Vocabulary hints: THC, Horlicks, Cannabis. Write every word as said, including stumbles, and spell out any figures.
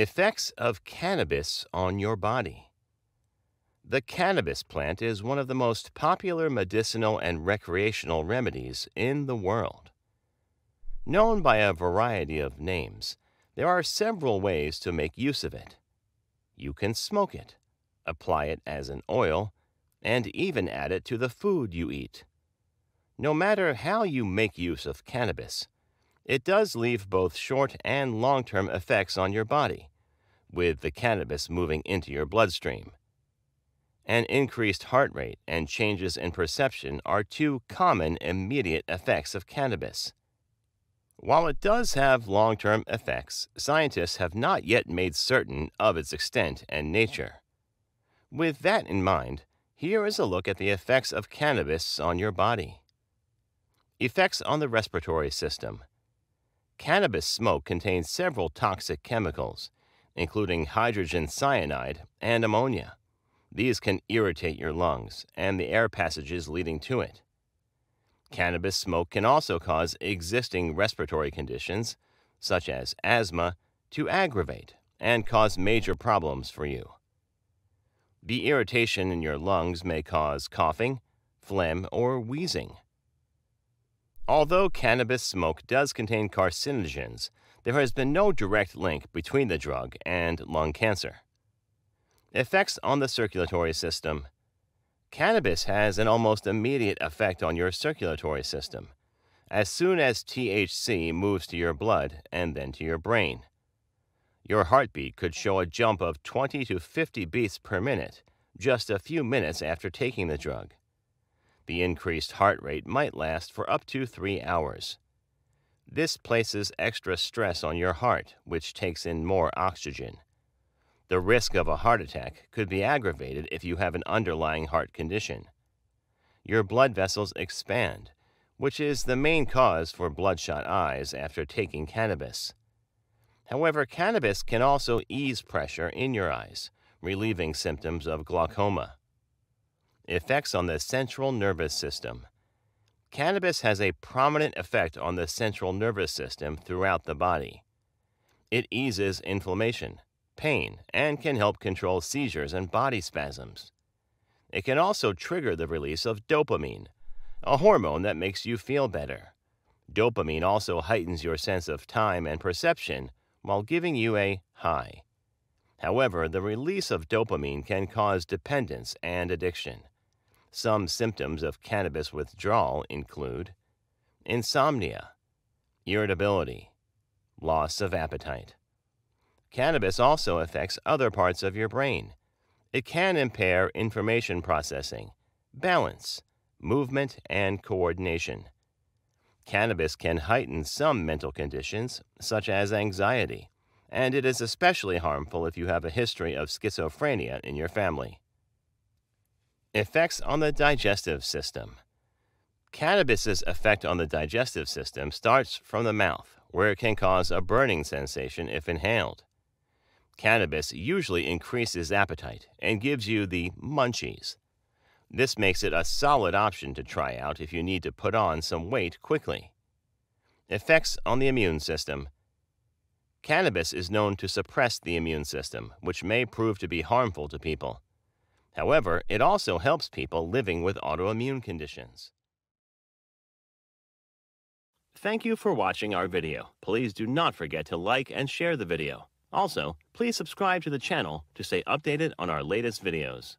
Effects of cannabis on your body. The cannabis plant is one of the most popular medicinal and recreational remedies in the world. Known by a variety of names, there are several ways to make use of it. You can smoke it, apply it as an oil, and even add it to the food you eat. No matter how you make use of cannabis, it does leave both short and long-term effects on your body, with the cannabis moving into your bloodstream. An increased heart rate and changes in perception are two common immediate effects of cannabis. While it does have long-term effects, scientists have not yet made certain of its extent and nature. With that in mind, here is a look at the effects of cannabis on your body. Effects on the respiratory system. Cannabis smoke contains several toxic chemicals, including hydrogen cyanide and ammonia. These can irritate your lungs and the air passages leading to it. Cannabis smoke can also cause existing respiratory conditions, such as asthma, to aggravate and cause major problems for you. The irritation in your lungs may cause coughing, phlegm, or wheezing. Although cannabis smoke does contain carcinogens, there has been no direct link between the drug and lung cancer. Effects on the circulatory system. Cannabis has an almost immediate effect on your circulatory system, as soon as T H C moves to your blood and then to your brain. Your heartbeat could show a jump of twenty to fifty beats per minute just a few minutes after taking the drug. The increased heart rate might last for up to three hours. This places extra stress on your heart, which takes in more oxygen. The risk of a heart attack could be aggravated if you have an underlying heart condition. Your blood vessels expand, which is the main cause for bloodshot eyes after taking cannabis. However, cannabis can also ease pressure in your eyes, relieving symptoms of glaucoma. Effects on the central nervous system. Cannabis has a prominent effect on the central nervous system throughout the body. It eases inflammation, pain, and can help control seizures and body spasms. It can also trigger the release of dopamine, a hormone that makes you feel better. Dopamine also heightens your sense of time and perception while giving you a high. However, the release of dopamine can cause dependence and addiction. Some symptoms of cannabis withdrawal include insomnia, irritability, loss of appetite. Cannabis also affects other parts of your brain. It can impair information processing, balance, movement, and coordination. Cannabis can heighten some mental conditions, such as anxiety, and it is especially harmful if you have a history of schizophrenia in your family. Effects on the digestive system. Cannabis's effect on the digestive system starts from the mouth, where it can cause a burning sensation if inhaled. Cannabis usually increases appetite and gives you the munchies. This makes it a solid option to try out if you need to put on some weight quickly. Effects on the immune system. Cannabis is known to suppress the immune system, which may prove to be harmful to people. However, it also helps people living with autoimmune conditions. Thank you for watching our video. Please do not forget to like and share the video. Also, please subscribe to the channel to stay updated on our latest videos.